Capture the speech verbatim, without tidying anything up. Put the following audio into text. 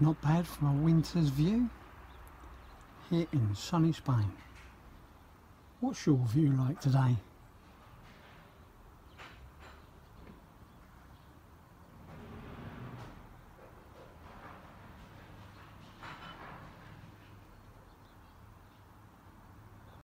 Not bad from a winter's view here in sunny Spain. What's your view like today?